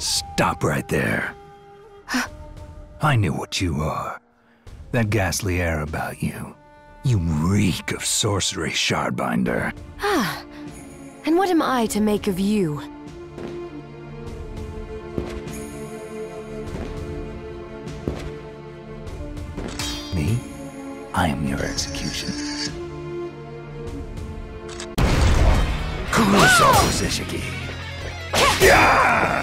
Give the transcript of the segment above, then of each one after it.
Stop right there. I knew what you are. That ghastly air about you. You reek of sorcery, Shardbinder. Ah, and what am I to make of you? Me? I am your execution. KURUSO Shiki. Yeah!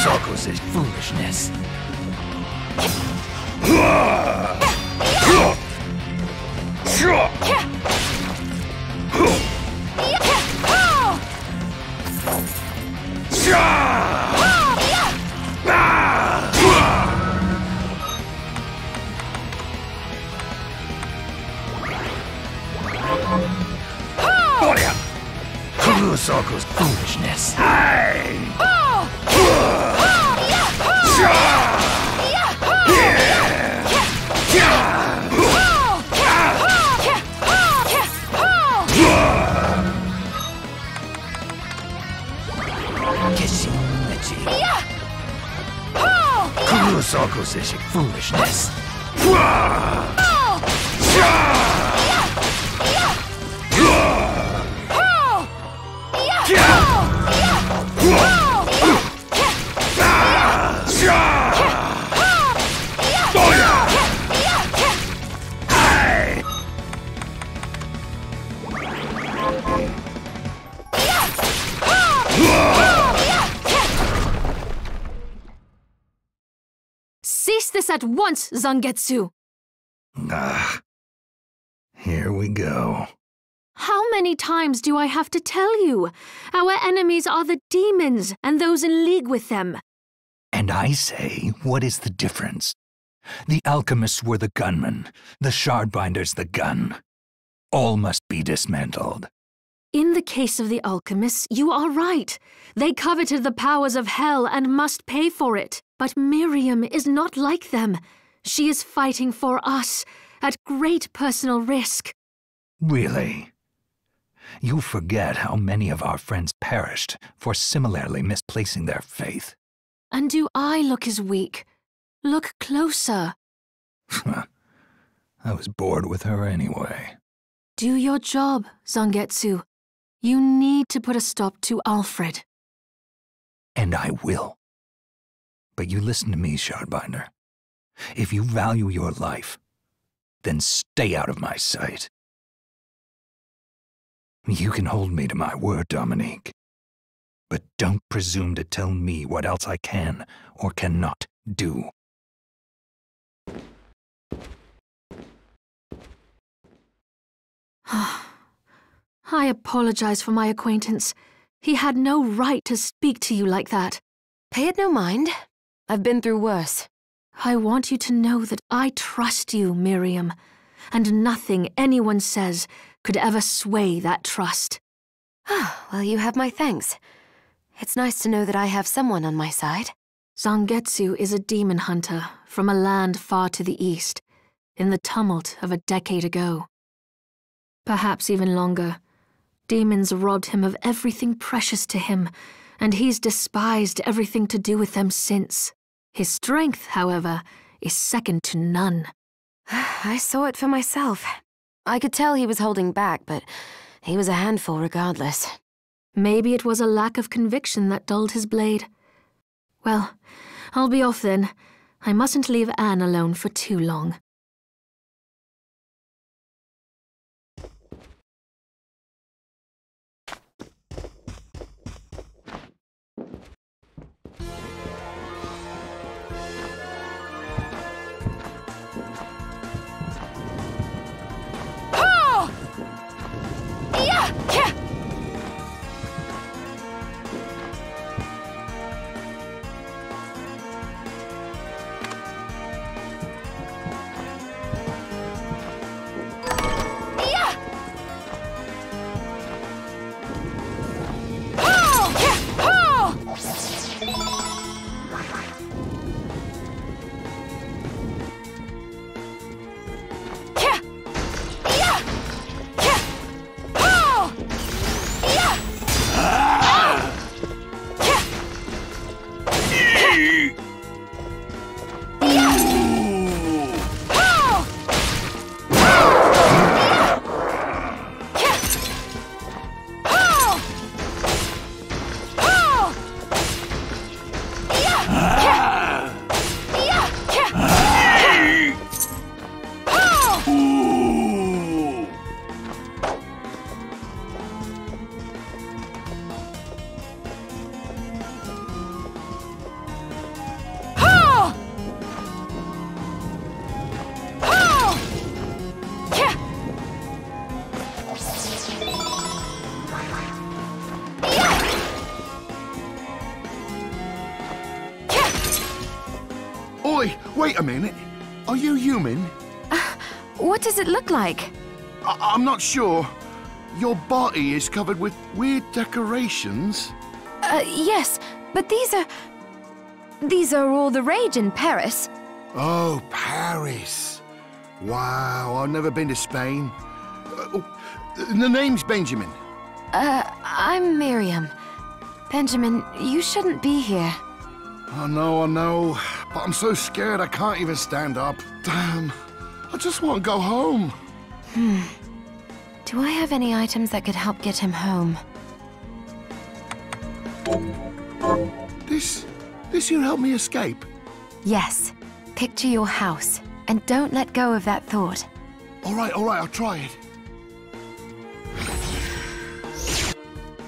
Sakus is foolishness. Sakus foolishness. Sakus is foolishness. At once, Zangetsu! Ah, here we go. How many times do I have to tell you? Our enemies are the demons and those in league with them. And I say, what is the difference? The alchemists were the gunmen, the Shardbinders the gun. All must be dismantled. In the case of the alchemists, you are right. They coveted the powers of hell and must pay for it. But Miriam is not like them. She is fighting for us, at great personal risk. Really? You forget how many of our friends perished for similarly misplacing their faith. And do I look as weak? Look closer. I was bored with her anyway. Do your job, Zangetsu. You need to put a stop to Alfred. And I will. But you listen to me, Shardbinder. If you value your life, then stay out of my sight. You can hold me to my word, Dominique, but don't presume to tell me what else I can or cannot do. I apologize for my acquaintance. He had no right to speak to you like that. Pay it no mind. I've been through worse. I want you to know that I trust you, Miriam, and nothing anyone says could ever sway that trust. Oh, well, you have my thanks. It's nice to know that I have someone on my side. Zangetsu is a demon hunter from a land far to the east, in the tumult of a decade ago. Perhaps even longer. Demons robbed him of everything precious to him, and he's despised everything to do with them since. His strength, however, is second to none. I saw it for myself. I could tell he was holding back, but he was a handful regardless. Maybe it was a lack of conviction that dulled his blade. Well, I'll be off then. I mustn't leave Anne alone for too long. Wait a minute. Are you human? What does it look like? I'm not sure. Your body is covered with weird decorations. Yes, but these are all the rage in Paris. Oh, Paris. Wow, I've never been to Spain. The name's Benjamin. I'm Miriam. Benjamin, you shouldn't be here. I know. But I'm so scared I can't even stand up. Damn, I just want to go home. Do I have any items that could help get him home? This here helped me escape? Yes. Picture your house, and don't let go of that thought. All right, I'll try it.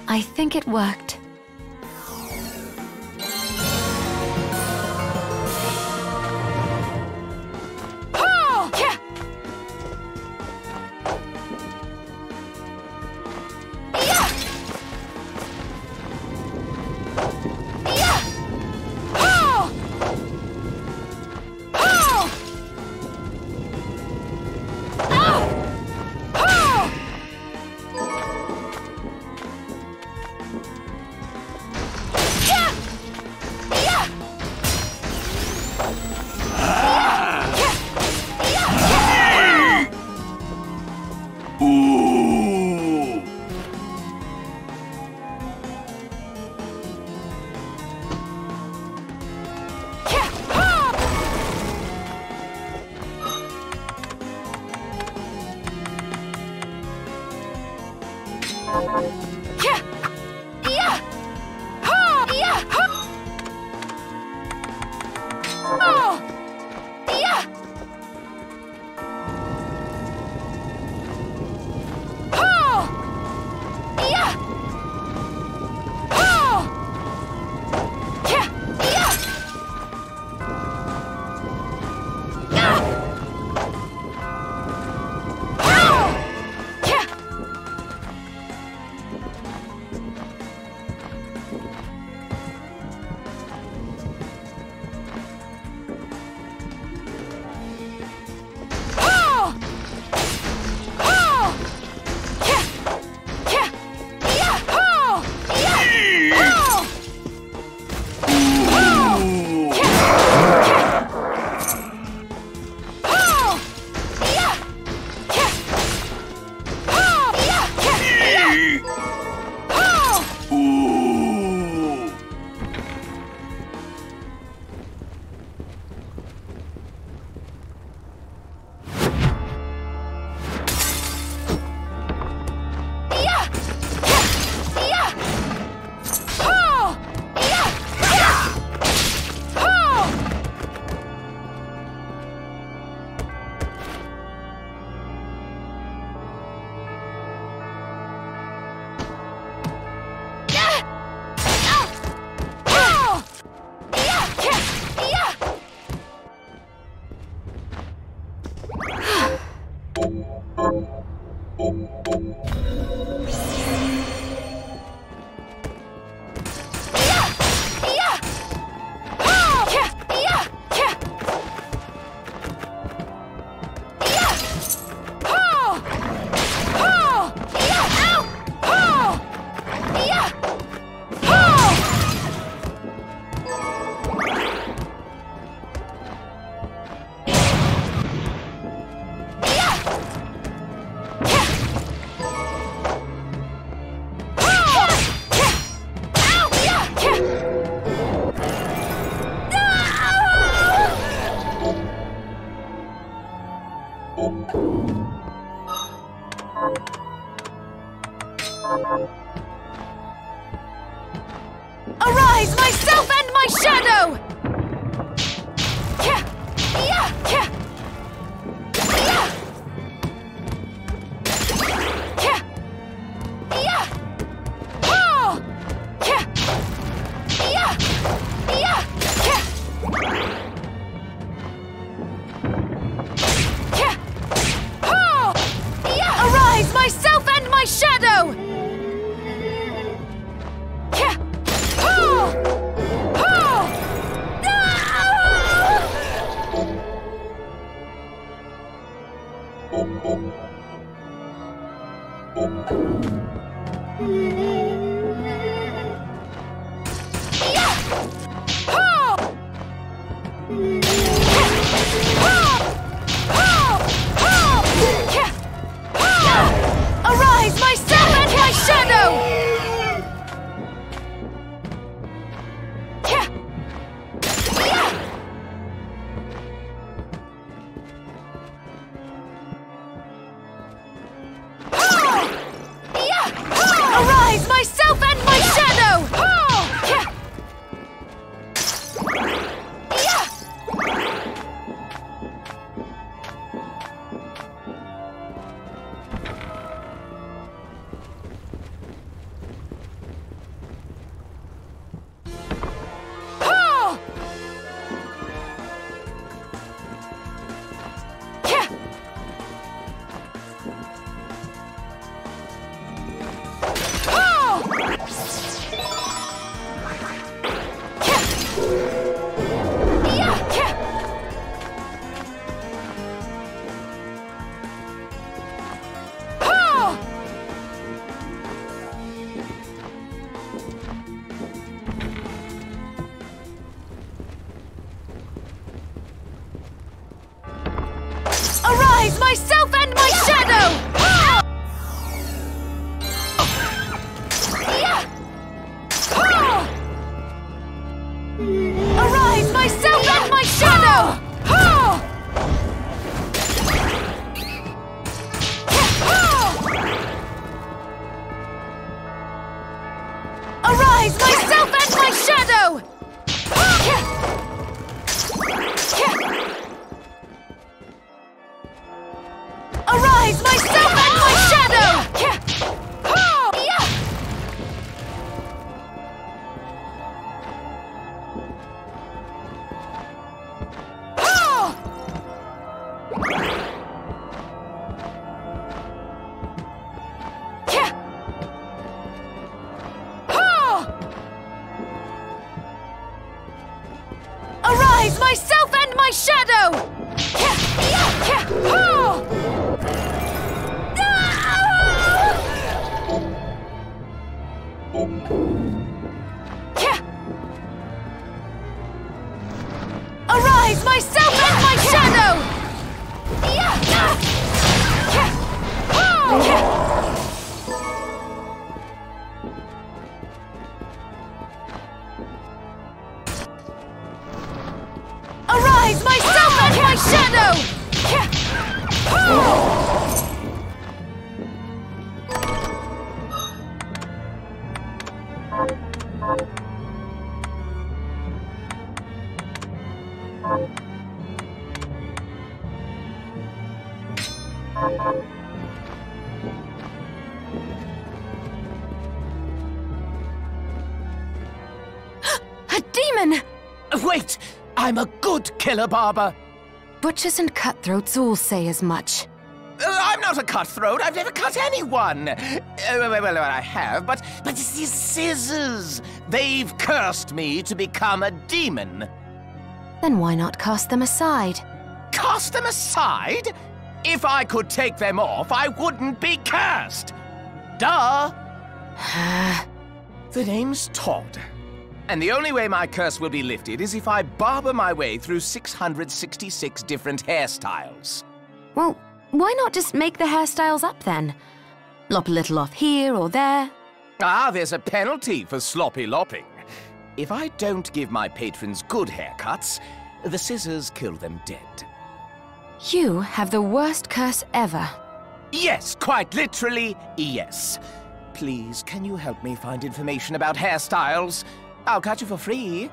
I think it worked. myself and my shadow! Arise, myself and my shadow! Wait! I'm a good killer, barber! Butchers and cutthroats all say as much. I'm not a cutthroat! I've never cut anyone! Well, I have, but it's these scissors! They've cursed me to become a demon! Then why not cast them aside? Cast them aside? If I could take them off, I wouldn't be cursed! Duh! The name's Todd. And the only way my curse will be lifted is if I barber my way through 666 different hairstyles. Well, why not just make the hairstyles up then? Lop a little off here or there. Ah, there's a penalty for sloppy lopping. If I don't give my patrons good haircuts, the scissors kill them dead. You have the worst curse ever. Yes, quite literally, yes. Please, can you help me find information about hairstyles? I'll catch you for free.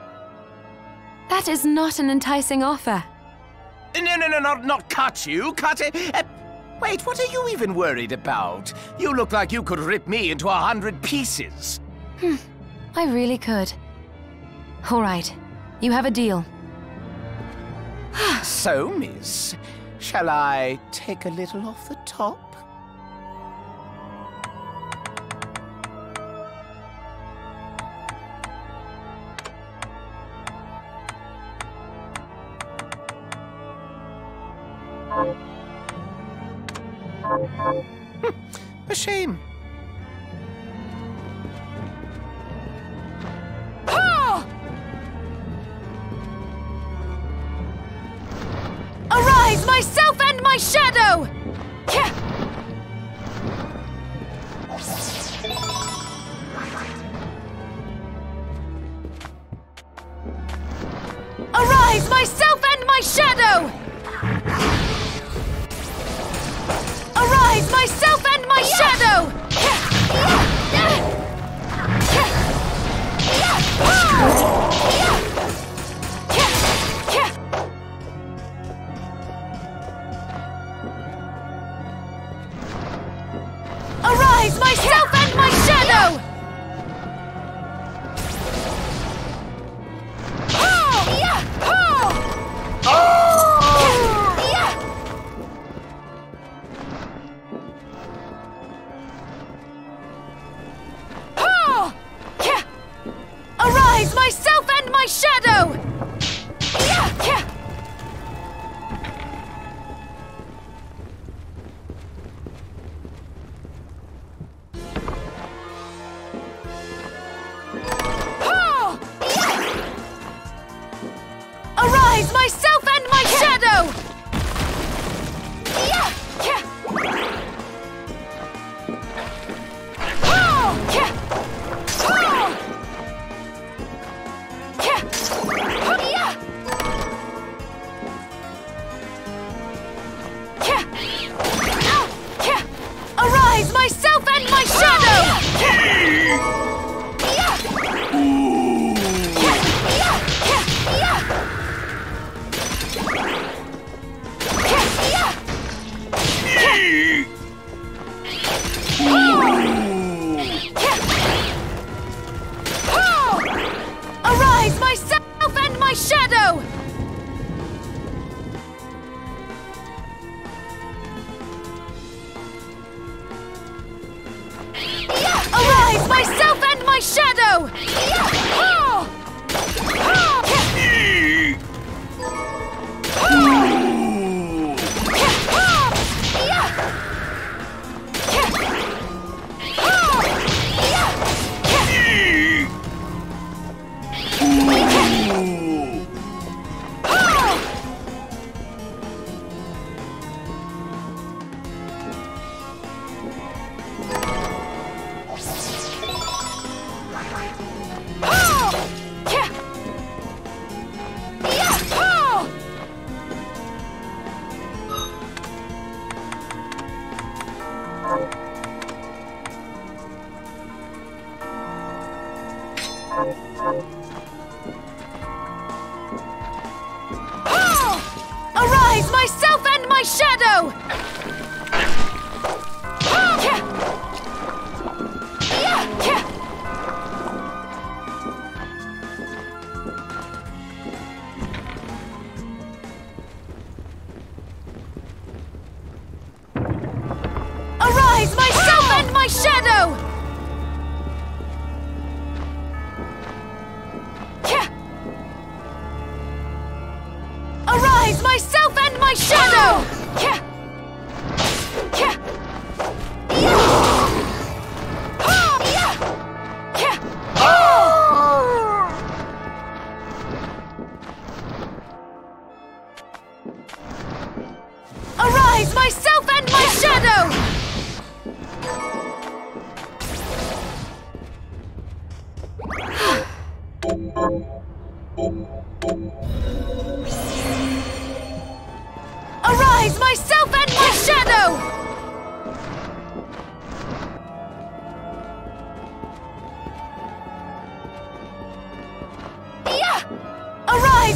That is not an enticing offer. No, not cut you, cut it. Wait, what are you even worried about? You look like you could rip me into 100 pieces. I really could. All right, you have a deal. So, miss, shall I take a little off the top? A shame. Ha! Arise, myself and my shadow! Yeah. Arise, myself and my shadow! Arise, myself and my shadow! Arise, myself and my shadow!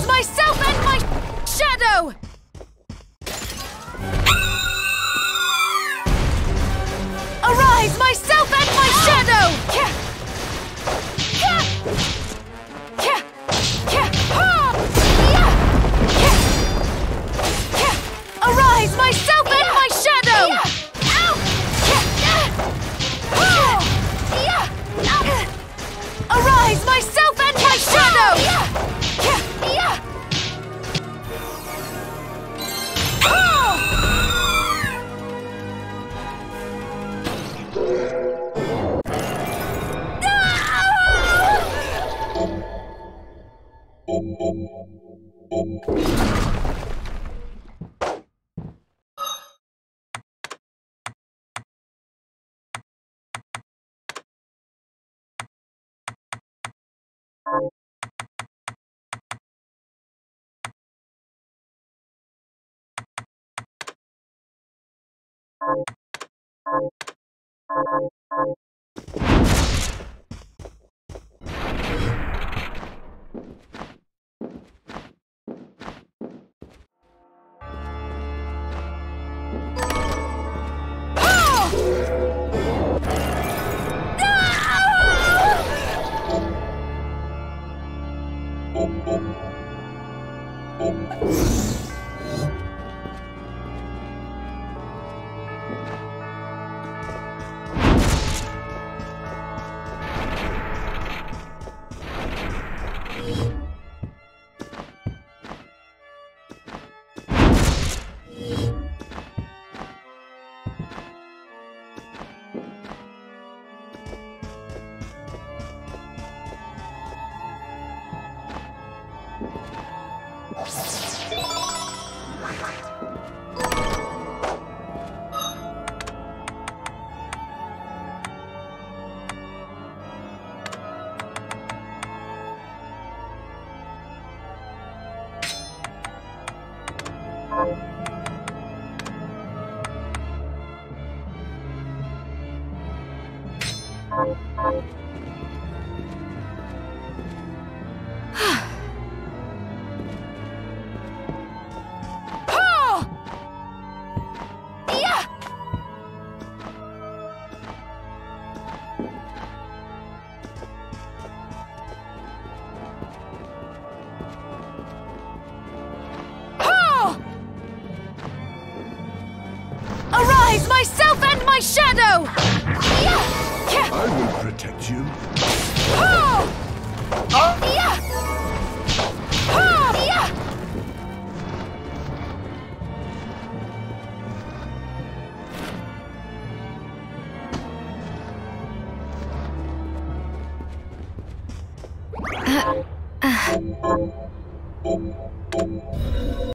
It's myself and my shadow! Arise, myself and my shadow! Arise, myself and my shadow! Arise, myself and my shadow! Shadow! I will protect you.